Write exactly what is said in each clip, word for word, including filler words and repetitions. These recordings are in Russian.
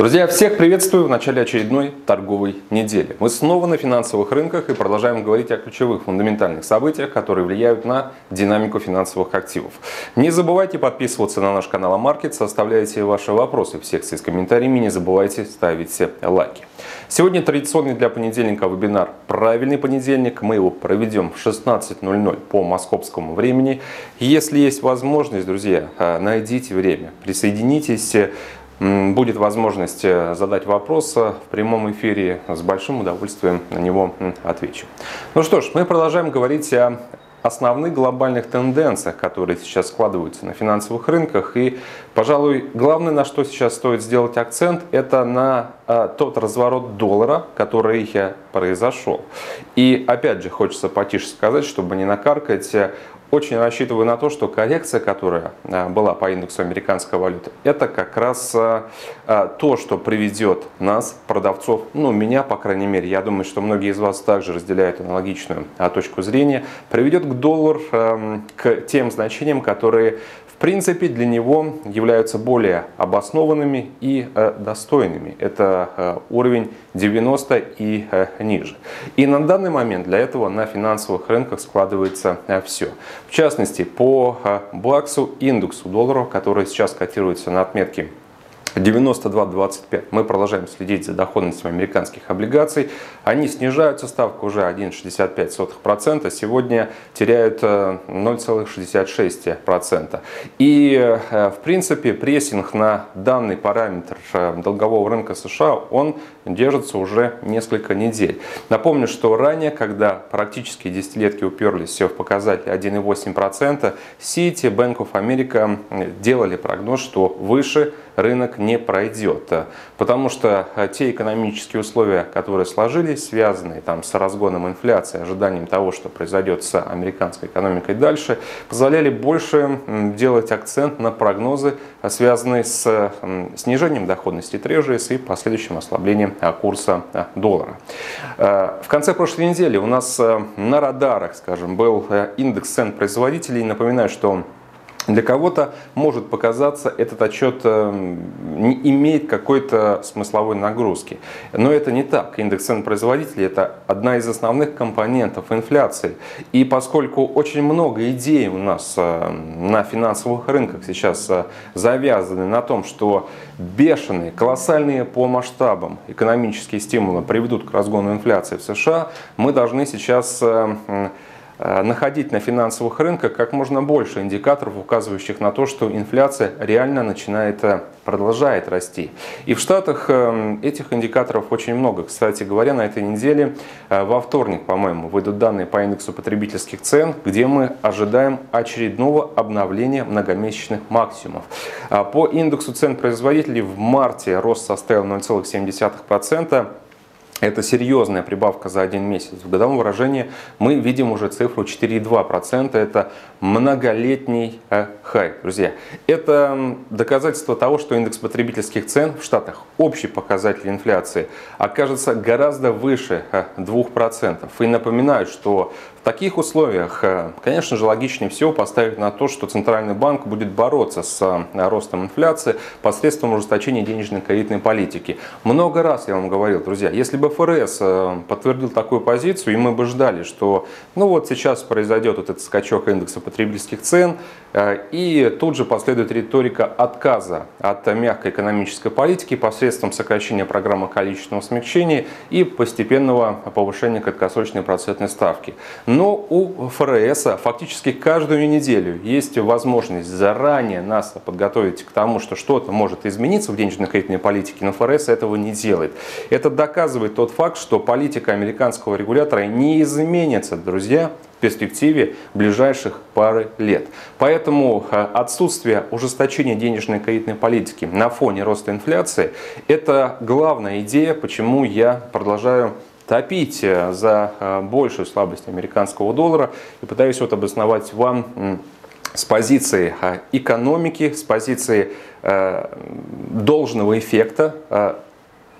Друзья, всех приветствую в начале очередной торговой недели. Мы снова на финансовых рынках и продолжаем говорить о ключевых фундаментальных событиях, которые влияют на динамику финансовых активов. Не забывайте подписываться на наш канал Market, оставляйте ваши вопросы в секции с комментариями, не забывайте ставить лайки. Сегодня традиционный для понедельника вебинар «Правильный понедельник». Мы его проведем в шестнадцать ноль ноль по московскому времени. Если есть возможность, друзья, найдите время, присоединитесь. Будет возможность задать вопрос в прямом эфире. С большим удовольствием на него отвечу. Ну что ж, мы продолжаем говорить о основных глобальных тенденциях, которые сейчас складываются на финансовых рынках. И, пожалуй, главное, на что сейчас стоит сделать акцент, это на тот разворот доллара, который произошел. И, опять же, хочется потише сказать, чтобы не накаркать. Очень рассчитываю на то, что коррекция, которая была по индексу американской валюты, это как раз то, что приведет нас, продавцов, ну, меня, по крайней мере, я думаю, что многие из вас также разделяют аналогичную точку зрения, приведет к доллару, к тем значениям, которые, в принципе, для него являются более обоснованными и достойными. Это уровень девяносто и ниже. И на данный момент для этого на финансовых рынках складывается все. В частности, по баксу, индексу доллара, который сейчас котируется на отметке девяносто два двадцать пять, мы продолжаем следить за доходностью американских облигаций. Они снижаются, ставка уже один и шестьдесят пять сотых процента, сегодня теряют ноль целых шестьдесят шесть сотых процента. И, в принципе, прессинг на данный параметр долгового рынка США, он держится уже несколько недель. Напомню, что ранее, когда практически десятилетки уперлись в показатель один и восемь процента, Citi, Bank of America делали прогноз, что выше рынок не пройдет, потому что те экономические условия, которые сложились, связанные там с разгоном инфляции, ожиданием того, что произойдет с американской экономикой дальше, позволяли больше делать акцент на прогнозы, связанные с снижением доходности трежерис и последующим ослаблением курса доллара. В конце прошлой недели у нас на радарах, скажем, был индекс цен производителей. Напоминаю, что он для кого-то может показаться, этот отчет не имеет какой-то смысловой нагрузки. Но это не так. Индекс цен производителей – это одна из основных компонентов инфляции. И поскольку очень много идей у нас на финансовых рынках сейчас завязаны на том, что бешеные, колоссальные по масштабам экономические стимулы приведут к разгону инфляции в США, мы должны сейчас находить на финансовых рынках как можно больше индикаторов, указывающих на то, что инфляция реально начинает, продолжает расти. И в Штатах этих индикаторов очень много. Кстати говоря, на этой неделе, во вторник, по-моему, выйдут данные по индексу потребительских цен, где мы ожидаем очередного обновления многомесячных максимумов. По индексу цен производителей в марте рост составил ноль целых семь десятых процента. Это серьезная прибавка за один месяц. В годовом выражении мы видим уже цифру четыре и две десятых процента. Это многолетний хай, друзья. Это доказательство того, что индекс потребительских цен в Штатах, общий показатель инфляции, окажется гораздо выше двух процентов. И напоминаю, что в таких условиях, конечно же, логичнее всего поставить на то, что Центральный банк будет бороться с ростом инфляции посредством ужесточения денежно-кредитной политики. Много раз я вам говорил, друзья, если бы ФРС подтвердил такую позицию, и мы бы ждали, что ну вот сейчас произойдет вот этот скачок индекса потребительских цен, и тут же последует риторика отказа от мягкой экономической политики посредством сокращения программы количественного смягчения и постепенного повышения краткосрочной процентной ставки. Но у ФРС фактически каждую неделю есть возможность заранее нас подготовить к тому, что что-то может измениться в денежно-кредитной политике, но ФРС этого не делает. Это доказывает тот факт, что политика американского регулятора не изменится, друзья, в перспективе ближайших пары лет. Поэтому отсутствие ужесточения денежно-кредитной политики на фоне роста инфляции – это главная идея, почему я продолжаю топить за большую слабость американского доллара и пытаюсь вот обосновать вам с позиции экономики, с позиции должного эффекта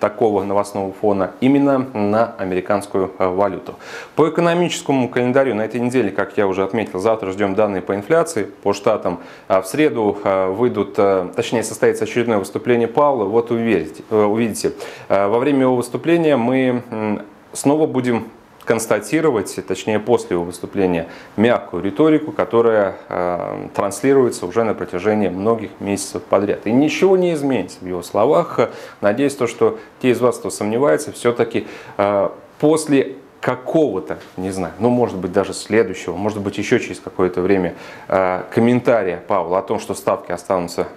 такого новостного фона именно на американскую валюту. По экономическому календарю на этой неделе, как я уже отметил, завтра ждем данные по инфляции по штатам. В среду выйдут, точнее состоится очередное выступление Пауэлла. Вот увидите, увидите. Во время его выступления мы снова будем констатировать, точнее после его выступления, мягкую риторику, которая э, транслируется уже на протяжении многих месяцев подряд. И ничего не изменится в его словах. Надеюсь, то, что те из вас, кто сомневается, все-таки э, после какого-то, не знаю, ну может быть даже следующего, может быть еще через какое-то время э, комментария Пауэлла о том, что ставки останутся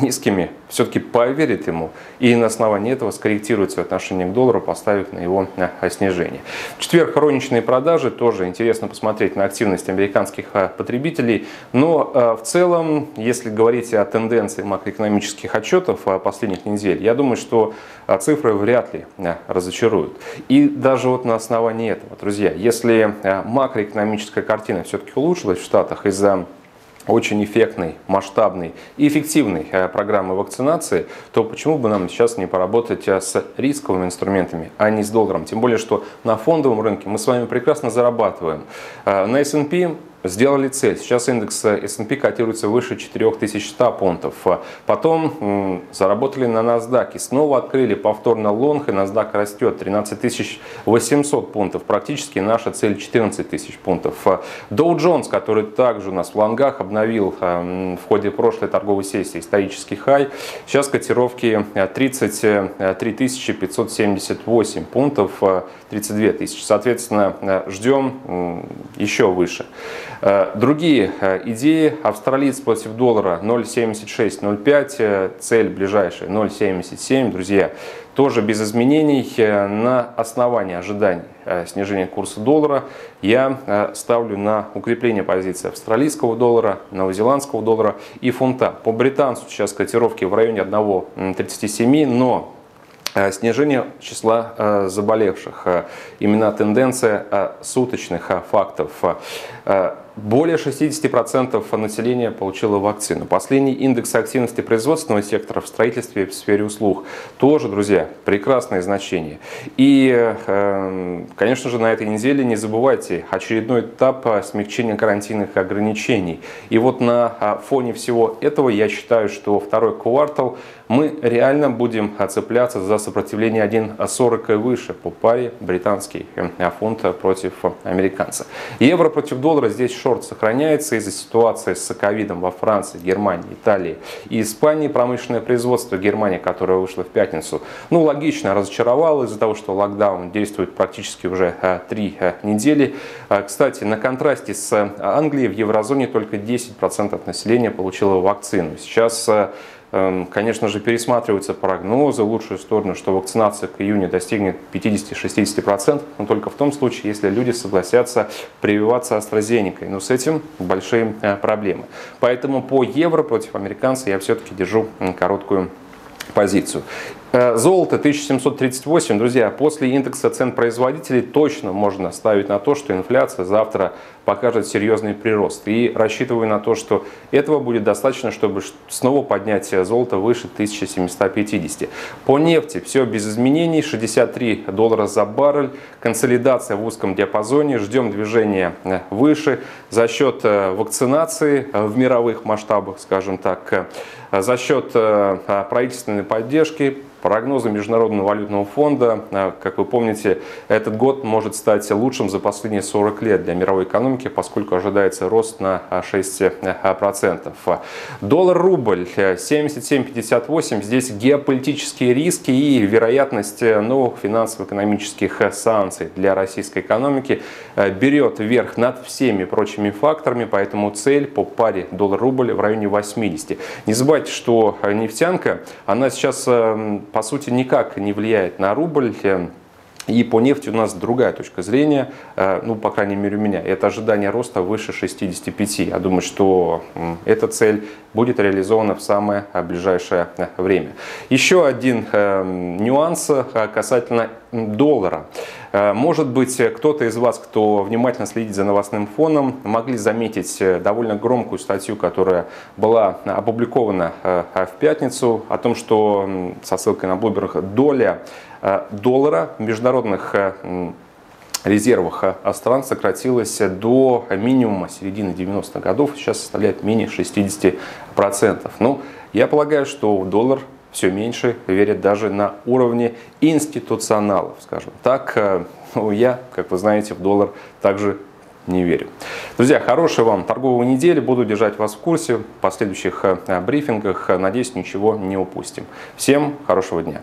низкими, все-таки поверит ему и на основании этого скорректирует свое отношение к доллару, поставив на его э, снижение. В четверг розничные продажи, тоже интересно посмотреть на активность американских э, потребителей, но э, в целом, если говорить о тенденции макроэкономических отчетов э, последних недель, я думаю, что э, цифры вряд ли э, разочаруют. И даже вот на основании этого, друзья, если макроэкономическая картина все-таки улучшилась в Штатах из-за очень эффектной, масштабной и эффективной программы вакцинации, то почему бы нам сейчас не поработать с рисковыми инструментами, а не с долларом? Тем более, что на фондовом рынке мы с вами прекрасно зарабатываем. На эс энд пи сделали цель. Сейчас индекс эс энд пи котируется выше четырёх тысяч ста пунктов. Потом заработали на NASDAQ и снова открыли повторно лонг, и NASDAQ растет тринадцать тысяч восемьсот пунктов. Практически наша цель четырнадцать тысяч пунктов. Dow Jones, который также у нас в лонгах, обновил в ходе прошлой торговой сессии исторический хай. Сейчас котировки тридцать три тысячи пятьсот семьдесят восемь пунктов, тридцать две тысячи. Соответственно, ждем еще выше. Другие идеи. Австралиец против доллара ноль семьдесят шесть ноль пять, цель ближайшая ноль семьдесят семь, друзья. Тоже без изменений. На основании ожиданий снижения курса доллара я ставлю на укрепление позиций австралийского доллара, новозеландского доллара и фунта. По британцу сейчас котировки в районе одна тридцать семь, но снижение числа заболевших, именно тенденция суточных фактов. Более шестидесяти процентов населения получило вакцину. Последний индекс активности производственного сектора в строительстве и в сфере услуг. Тоже, друзья, прекрасное значение. И, конечно же, на этой неделе не забывайте очередной этап смягчения карантинных ограничений. И вот на фоне всего этого я считаю, что второй квартал мы реально будем цепляться за сопротивление один сорок и выше по паре британский фунт против американца. Евро против доллара здесь шорт сохраняется из-за ситуации с ковидом во Франции, Германии, Италии и Испании. Промышленное производство Германии, которое вышло в пятницу, ну логично, разочаровало из-за того, что локдаун действует практически уже три недели. Кстати, на контрасте с Англией в еврозоне только десять процентов населения получило вакцину. Сейчас, конечно же, пересматриваются прогнозы в лучшую сторону, что вакцинация к июню достигнет пятидесяти-шестидесяти процентов, но только в том случае, если люди согласятся прививаться AstraZeneca. Но с этим большие проблемы. Поэтому по евро против американца я все-таки держу короткую позицию. Золото тысяча семьсот тридцать восемь, друзья, после индекса цен производителей точно можно ставить на то, что инфляция завтра покажет серьезный прирост. И рассчитываю на то, что этого будет достаточно, чтобы снова поднять золото выше тысячи семисот пятидесяти. По нефти все без изменений, шестьдесят три доллара за баррель, консолидация в узком диапазоне, ждем движения выше за счет вакцинации в мировых масштабах, скажем так, за счет правительственной поддержки. Прогнозы Международного валютного фонда, как вы помните, этот год может стать лучшим за последние сорок лет для мировой экономики, поскольку ожидается рост на шесть процентов. Доллар-рубль семьдесят семь пятьдесят восемь. Здесь геополитические риски и вероятность новых финансово-экономических санкций для российской экономики берет верх над всеми прочими факторами, поэтому цель по паре доллар-рубль в районе восьмидесяти. Не забывайте, что нефтянка, она сейчас по сути никак не влияет на рубль. И по нефти у нас другая точка зрения, ну, по крайней мере, у меня. Это ожидание роста выше шестидесяти пяти. Я думаю, что эта цель будет реализована в самое ближайшее время. Еще один нюанс касательно доллара. Может быть, кто-то из вас, кто внимательно следит за новостным фоном, могли заметить довольно громкую статью, которая была опубликована в пятницу, о том, что, со ссылкой на Bloomberg, доля доллара в международных резервах стран сократилась до минимума середины девяностых годов, сейчас составляет менее шестидесяти процентов. Ну, я полагаю, что доллар все меньше верят даже на уровне институционалов, скажем так. Ну, я, как вы знаете, в доллар также не верю. Друзья, хорошей вам торговой недели. Буду держать вас в курсе в последующих брифингах. Надеюсь, ничего не упустим. Всем хорошего дня.